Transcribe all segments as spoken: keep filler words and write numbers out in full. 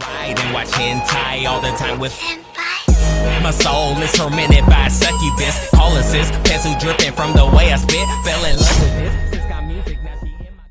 Ride and watch hentai all the time with hentai. My soul is tormented by succubus, colossus, pencil dripping from the way I spit. Fell in love with this, sis got music, now she in my...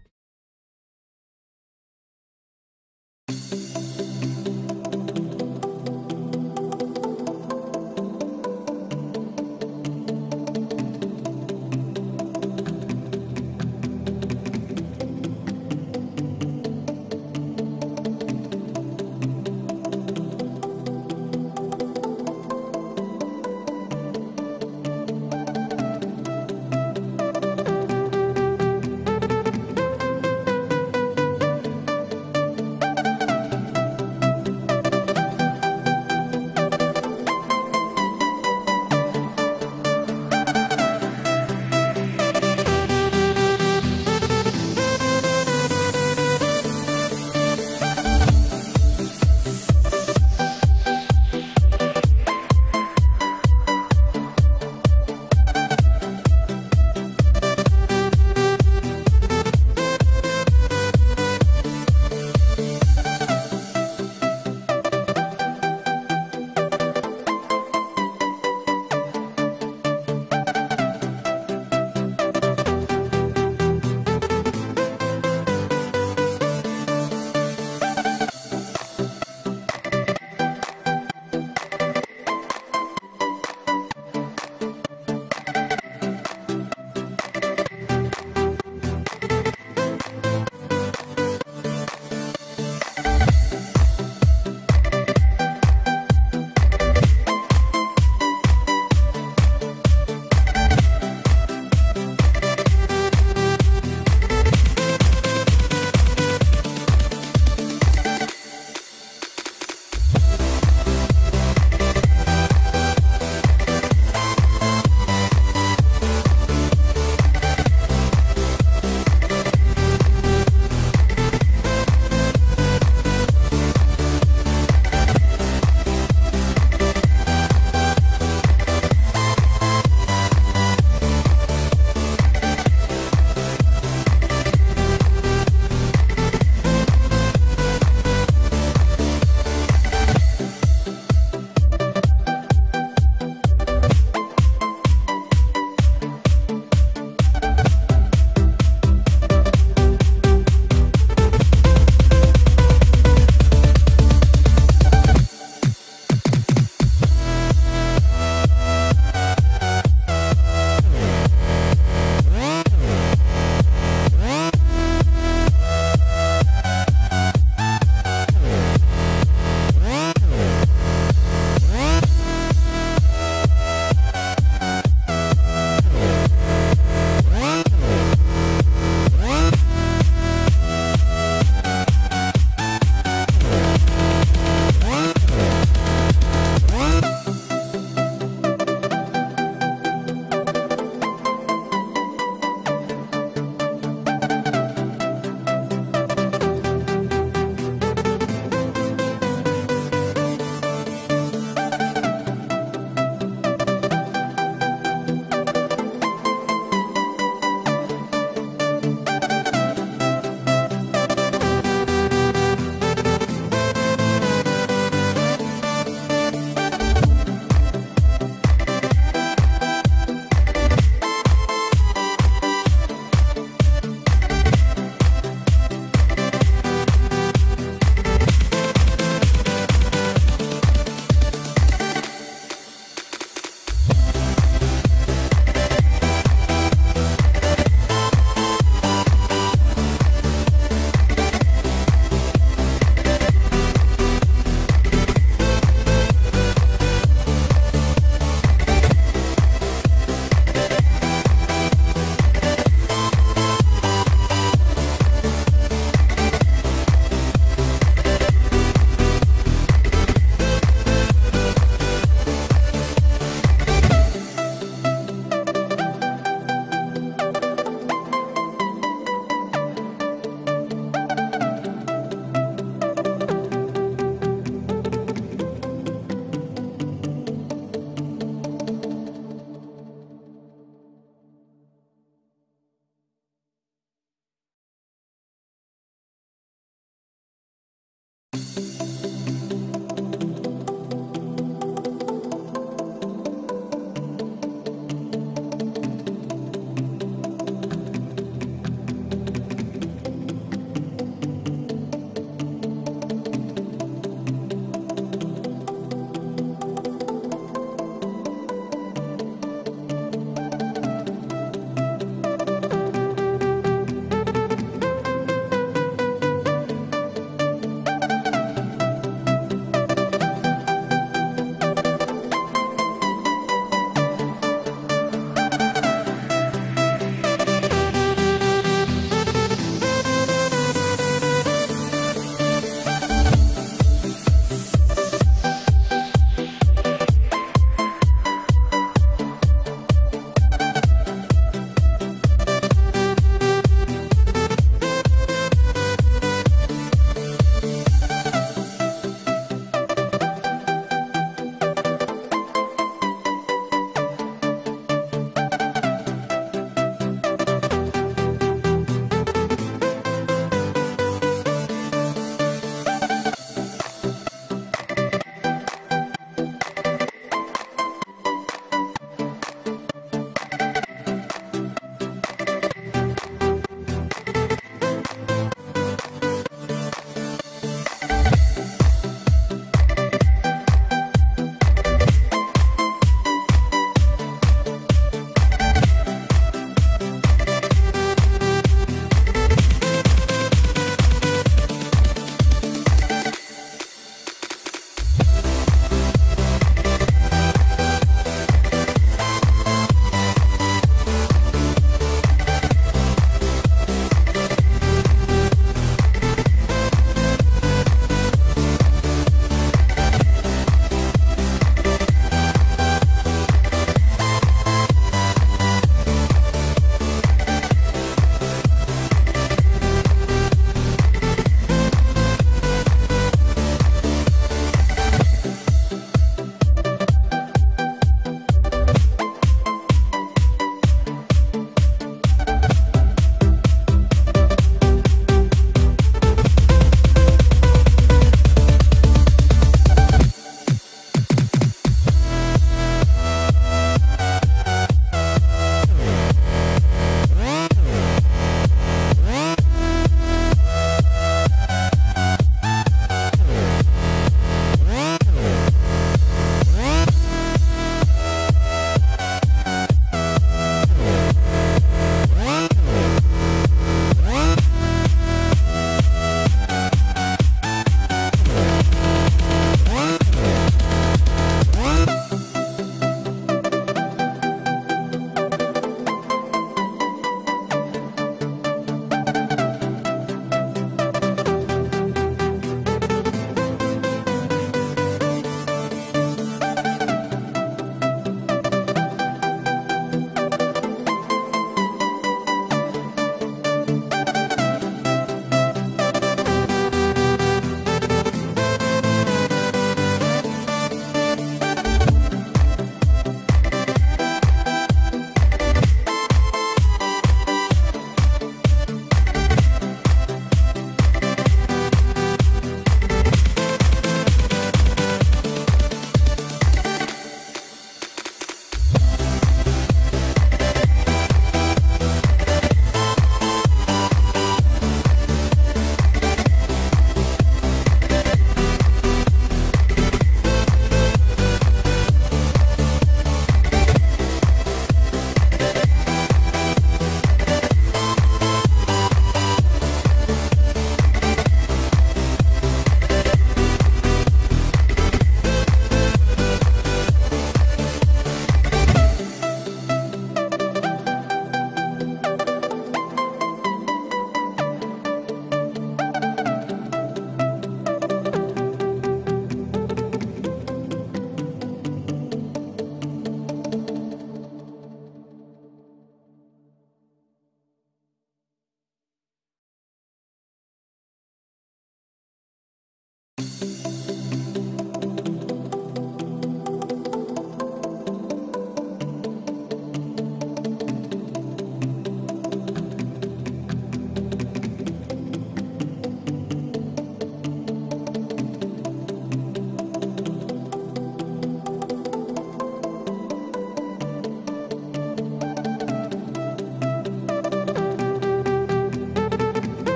Music.